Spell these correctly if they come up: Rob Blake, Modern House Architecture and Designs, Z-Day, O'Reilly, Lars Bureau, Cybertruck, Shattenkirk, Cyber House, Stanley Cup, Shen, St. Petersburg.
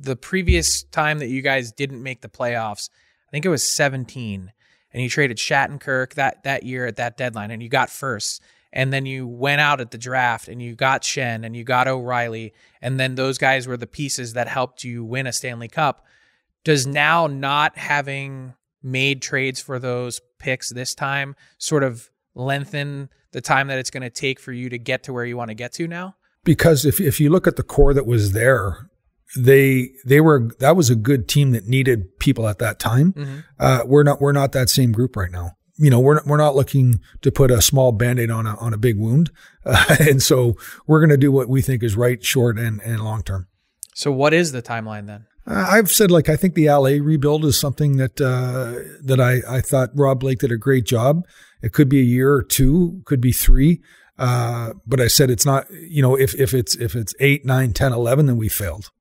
the previous time that you guys didn't make the playoffs, I think it was 17, and you traded Shattenkirk that year at that deadline, and you got first. And then you went out at the draft, and you got Shen, and you got O'Reilly, and then those guys were the pieces that helped you win a Stanley Cup. Does now not having made trades for those picks this time sort of lengthen the time that it's going to take for you to get to where you want to get to now? Because if you look at the core that was there, that was a good team that needed people at that time. Mm-hmm. We're not that same group right now. You know, we're not looking to put a small Band-Aid on a big wound. And so we're going to do what we think is right, short, and long-term. So what is the timeline then? I've said, I think the LA rebuild is something that I thought Rob Blake did a great job. It could be a year or two, could be three. But I said it's not, if it's 8, 9, 10, 11, then we failed.